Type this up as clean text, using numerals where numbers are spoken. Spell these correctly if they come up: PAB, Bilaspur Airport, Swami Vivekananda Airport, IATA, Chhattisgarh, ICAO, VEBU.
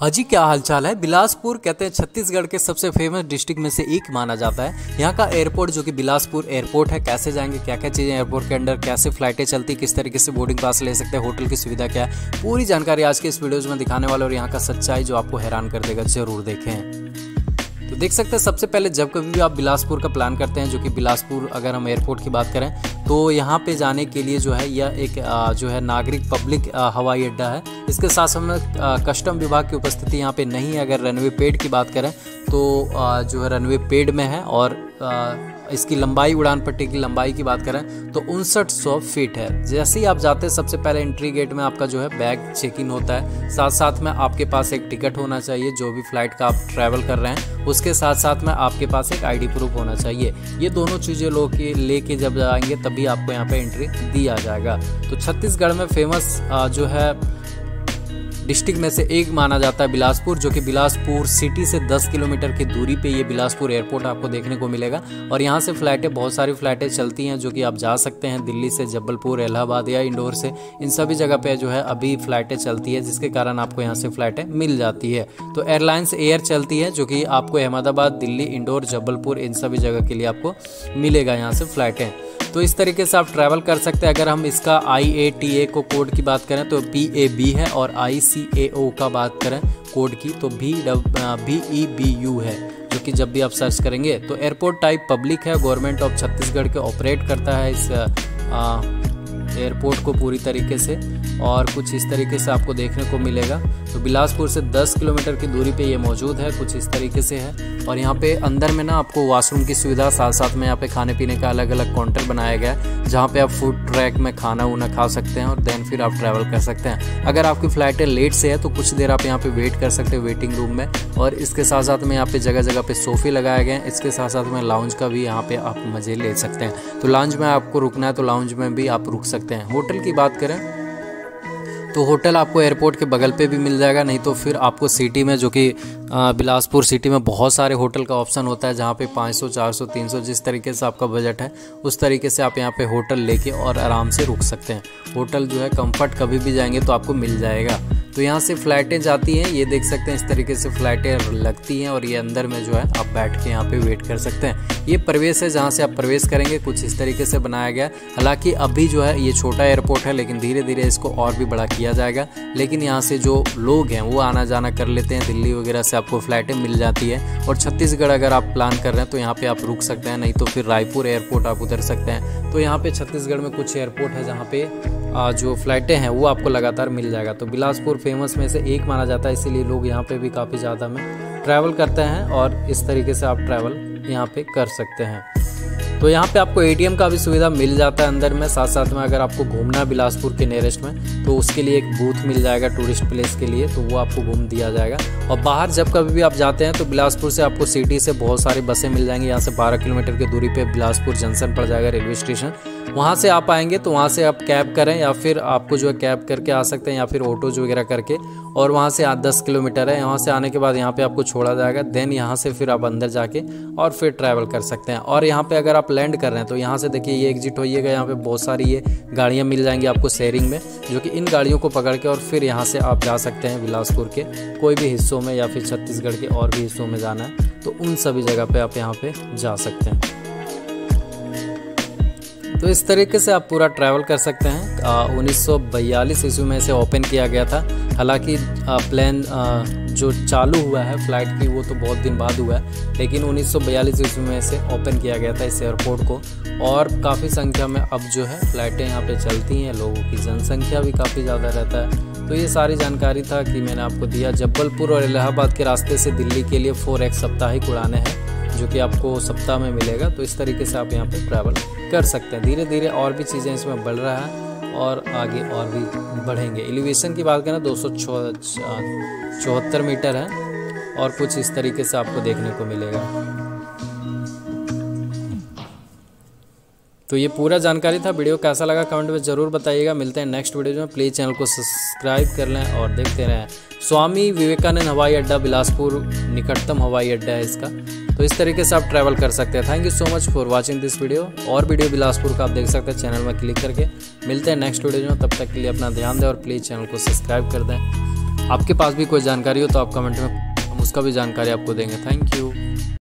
हाजी क्या हालचाल है। बिलासपुर कहते हैं छत्तीसगढ़ के सबसे फेमस डिस्ट्रिक्ट में से एक माना जाता है। यहाँ का एयरपोर्ट जो कि बिलासपुर एयरपोर्ट है, कैसे जाएंगे, क्या क्या चीज़ें एयरपोर्ट के अंदर, कैसे फ्लाइटें चलती, किस तरीके से बोर्डिंग पास ले सकते हैं, होटल की सुविधा क्या है, पूरी जानकारी आज के इस वीडियोज़ में दिखाने वाला और यहाँ का सच्चाई जो आपको हैरान कर देगा, जरूर देखें। तो देख सकते हैं सबसे पहले जब कभी भी आप बिलासपुर का प्लान करते हैं, जो कि बिलासपुर अगर हम एयरपोर्ट की बात करें तो यहाँ पे जाने के लिए जो है यह एक जो है नागरिक पब्लिक हवाई अड्डा है। इसके साथ साथ कस्टम विभाग की उपस्थिति यहाँ पे नहीं है। अगर रनवे पेड की बात करें तो जो है रनवे पेड में है और इसकी लंबाई, उड़ान पट्टी की लंबाई की बात करें तो 5900 फीट है। जैसे ही आप जाते हैं सबसे पहले एंट्री गेट में आपका जो है बैग चेक इन होता है, साथ साथ में आपके पास एक टिकट होना चाहिए जो भी फ्लाइट का आप ट्रैवल कर रहे हैं, उसके साथ साथ में आपके पास एक आईडी प्रूफ होना चाहिए। ये दोनों चीज़ें लोग लेके जब जाएंगे तभी आपको यहाँ पे एंट्री दिया जाएगा। तो छत्तीसगढ़ में फेमस जो है डिस्ट्रिक्ट में से एक माना जाता है बिलासपुर, जो कि बिलासपुर सिटी से 10 किलोमीटर की दूरी पे ये बिलासपुर एयरपोर्ट आपको देखने को मिलेगा। और यहाँ से फ्लाइटें, बहुत सारी फ्लाइटें चलती हैं जो कि आप जा सकते हैं दिल्ली से, जबलपुर, इलाहाबाद या इंदौर से, इन सभी जगह पे जो है अभी फ़्लाइटें चलती है, जिसके कारण आपको यहाँ से फ़्लाइटें मिल जाती है। तो एयरलाइंस एयर चलती है जो कि आपको अहमदाबाद, दिल्ली, इंदौर, जबलपुर, इन सभी जगह के लिए आपको मिलेगा यहाँ से फ़्लाइटें। तो इस तरीके से आप ट्रैवल कर सकते हैं। अगर हम इसका IATA को कोड की बात करें तो PAB है और ICAO का बात करें कोड की तो VEBU है, जो कि जब भी आप सर्च करेंगे तो एयरपोर्ट टाइप पब्लिक है। गवर्नमेंट ऑफ छत्तीसगढ़ के ऑपरेट करता है इस एयरपोर्ट को पूरी तरीके से और कुछ इस तरीके से आपको देखने को मिलेगा। तो बिलासपुर से 10 किलोमीटर की दूरी पे ये मौजूद है, कुछ इस तरीके से है। और यहाँ पे अंदर में ना आपको वॉशरूम की सुविधा, साथ साथ में यहाँ पे खाने पीने का अलग अलग काउंटर बनाया गया है जहाँ पे आप फूड ट्रैक में खाना उना खा सकते हैं और देन फिर आप ट्रैवल कर सकते हैं। अगर आपकी फ़्लाइटें लेट से है तो कुछ देर आप यहाँ पर वेट कर सकते हैं वेटिंग रूम में। और इसके साथ साथ में यहाँ पर जगह जगह पर सोफ़े लगाए गए हैं। इसके साथ साथ में लाउंज का भी यहाँ पर आप मज़े ले सकते हैं। तो लाउंज में आपको रुकना है तो लाउंज में भी आप रुक सकते हैं। होटल की बात करें तो होटल आपको एयरपोर्ट के बगल पे भी मिल जाएगा, नहीं तो फिर आपको सिटी में, जो कि बिलासपुर सिटी में बहुत सारे होटल का ऑप्शन होता है जहाँ पे 500, 400, 300 जिस तरीके से आपका बजट है उस तरीके से आप यहाँ पे होटल लेके और आराम से रुक सकते हैं। होटल जो है कंफर्ट कभी भी जाएंगे तो आपको मिल जाएगा। तो यहाँ से फ़्लाइटें जाती हैं, ये देख सकते हैं इस तरीके से फ़्लाइटें लगती हैं और ये अंदर में जो है आप बैठ के यहाँ पे वेट कर सकते हैं। ये प्रवेश है जहाँ से आप प्रवेश करेंगे, कुछ इस तरीके से बनाया गया। हालांकि अभी जो है ये छोटा एयरपोर्ट है लेकिन धीरे धीरे इसको और भी बड़ा किया जाएगा। लेकिन यहाँ से जो लोग हैं वो आना जाना कर लेते हैं, दिल्ली वगैरह से आपको फ़्लाइटें मिल जाती है। और छत्तीसगढ़ अगर आप प्लान कर रहे हैं तो यहाँ पर आप रुक सकते हैं, नहीं तो फिर रायपुर एयरपोर्ट आप उतर सकते हैं। तो यहाँ पर छत्तीसगढ़ में कुछ एयरपोर्ट है जहाँ पर जो फ़्लाइटें हैं वो आपको लगातार मिल जाएगा। तो बिलासपुर फेमस में से एक माना जाता है, इसीलिए लोग यहाँ पे भी काफ़ी ज़्यादा में ट्रैवल करते हैं और इस तरीके से आप ट्रैवल यहाँ पे कर सकते हैं। तो यहाँ पे आपको ATM का भी सुविधा मिल जाता है अंदर में। साथ साथ में अगर आपको घूमना है बिलासपुर के नियरेस्ट में तो उसके लिए एक बूथ मिल जाएगा टूरिस्ट प्लेस के लिए, तो वो आपको घूम दिया जाएगा। और बाहर जब कभी भी आप जाते हैं तो बिलासपुर से आपको सिटी से बहुत सारी बसें मिल जाएंगी। यहाँ से 12 किलोमीटर की दूरी पे बिलासपुर जंक्शन पड़ जाएगा रेलवे स्टेशन, वहाँ से आप आएंगे तो वहाँ से आप कैब करें या फिर आपको जो है कैब करके आ सकते हैं या फिर ऑटोज वगैरह करके। और वहाँ से 10 किलोमीटर है, यहाँ से आने के बाद यहाँ पे आपको छोड़ा जाएगा। देन यहाँ से फिर आप अंदर जाके और फिर ट्रैवल कर सकते हैं। और यहाँ पे अगर आप लैंड कर रहे हैं तो यहाँ से देखिए ये एग्जिट होइएगा, यहाँ पर बहुत सारी ये गाड़ियाँ मिल जाएंगी आपको शेयरिंग में, जो कि इन गाड़ियों को पकड़ के और फिर यहाँ से आप जा सकते हैं बिलासपुर के कोई भी हिस्सों में या फिर छत्तीसगढ़ के और भी हिस्सों में जाना है तो उन सभी जगह पर आप यहाँ पर जा सकते हैं। तो इस तरीके से आप पूरा ट्रैवल कर सकते हैं। 1942 ईस्वी में इसे ओपन किया गया था। हालांकि प्लान जो चालू हुआ है फ़्लाइट की वो तो बहुत दिन बाद हुआ है, लेकिन 1942 ईस्वी में इसे ओपन किया गया था इस एयरपोर्ट को। और काफ़ी संख्या में अब जो है फ़्लाइटें यहाँ पे चलती हैं, लोगों की जनसंख्या भी काफ़ी ज़्यादा रहता है। तो ये सारी जानकारी था कि मैंने आपको दिया। जबलपुर और इलाहाबाद के रास्ते से दिल्ली के लिए 4X साप्ताहिक उड़ाने हैं जो कि आपको सप्ताह में मिलेगा। तो इस तरीके से आप यहाँ पर ट्रैवल कर सकते हैं। धीरे धीरे और भी चीज़ें इसमें बढ़ रहा है और आगे और भी बढ़ेंगे। एलिवेशन की बात करें 274 मीटर है और कुछ इस तरीके से आपको देखने को मिलेगा। तो ये पूरा जानकारी था। वीडियो कैसा लगा कमेंट में ज़रूर बताइएगा। मिलते हैं नेक्स्ट वीडियो में। प्लीज़ चैनल को सब्सक्राइब कर लें और देखते रहें। स्वामी विवेकानंद हवाई अड्डा बिलासपुर निकटतम हवाई अड्डा है इसका। तो इस तरीके से आप ट्रैवल कर सकते हैं। Thank you so much for watching this video. और वीडियो बिलासपुर का आप देख सकते हैं चैनल में क्लिक करके। मिलते हैं नेक्स्ट वीडियो में, तब तक के लिए अपना ध्यान दें और प्लीज़ चैनल को सब्सक्राइब कर दें। आपके पास भी कोई जानकारी हो तो आप कमेंट में, हम उसका भी जानकारी आपको देंगे। Thank you.